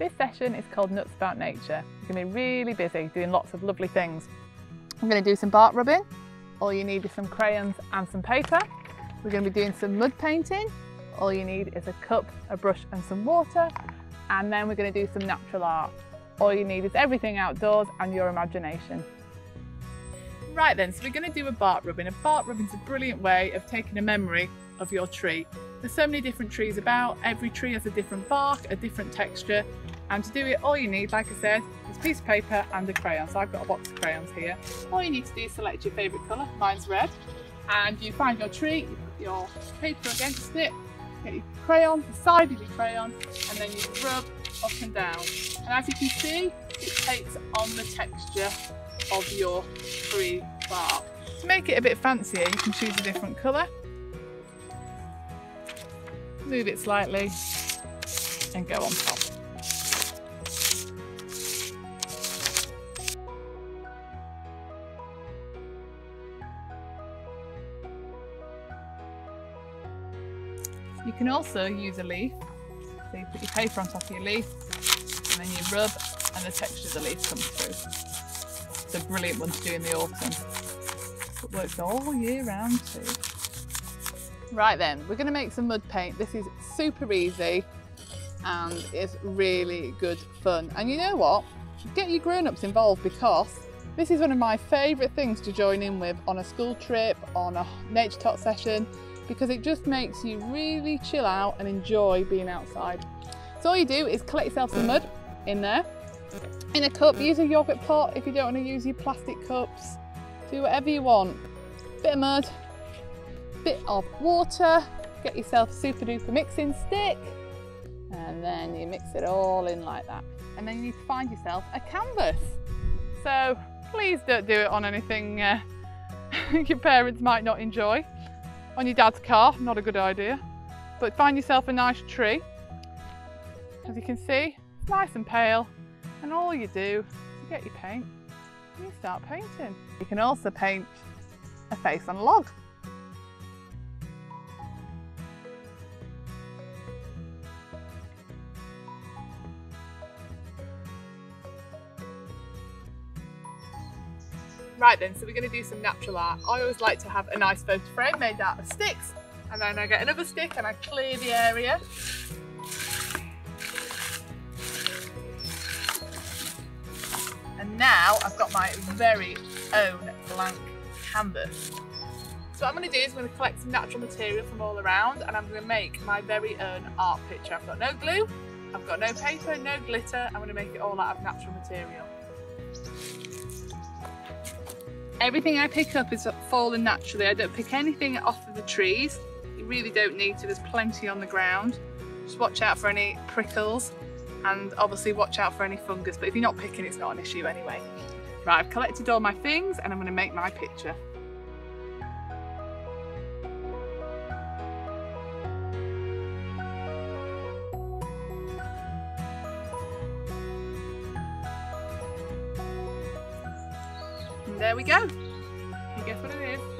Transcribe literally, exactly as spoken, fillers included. This session is called Nuts About Nature. It's going to be really busy doing lots of lovely things. I'm going to do some bark rubbing. All you need is some crayons and some paper. We're going to be doing some mud painting. All you need is a cup, a brush and some water. And then we're going to do some natural art. All you need is everything outdoors and your imagination. Right then, so we're going to do a bark rubbing. A bark rubbing is a brilliant way of taking a memory of your tree. There's so many different trees about. Every tree has a different bark, a different texture. And to do it, all you need, like I said, is a piece of paper and a crayon. So I've got a box of crayons here. All you need to do is select your favourite colour. Mine's red. And you find your tree, you put your paper against it, get your crayon, the side of your crayon, and then you rub up and down. And as you can see, it takes on the texture of your tree bark. To make it a bit fancier, you can choose a different colour. Move it slightly and go on top. You can also use a leaf, so you put your paper on top of your leaf and then you rub and the texture of the leaf comes through. It's a brilliant one to do in the autumn. It works all year round too. Right then, we're going to make some mud paint. This is super easy and it's really good fun. And you know what? Get your grown-ups involved, because this is one of my favourite things to join in with on a school trip, on a nature tot session, because it just makes you really chill out and enjoy being outside. So all you do is collect yourself some mud in there, in a cup. Use a yoghurt pot if you don't want to use your plastic cups. Do whatever you want. Bit of mud, bit of water, get yourself a super duper mixing stick, and then you mix it all in like that. And then you need to find yourself a canvas. So please don't do it on anything uh, your parents might not enjoy. On your dad's car, not a good idea. But find yourself a nice tree. As you can see, it's nice and pale, and all you do is get your paint and you start painting. You can also paint a face on a log. Right then, so we're going to do some natural art. I always like to have a nice photo frame made out of sticks, and then I get another stick and I clear the area. And now I've got my very own blank canvas. So what I'm going to do is I'm going to collect some natural material from all around and I'm going to make my very own art picture. I've got no glue, I've got no paper, no glitter. I'm going to make it all out of natural material. Everything I pick up is falling naturally. I don't pick anything off of the trees. You really don't need to, there's plenty on the ground. Just watch out for any prickles and obviously watch out for any fungus, but if you're not picking, it's not an issue anyway. Right, I've collected all my things and I'm going to make my picture. There we go. And guess what it is?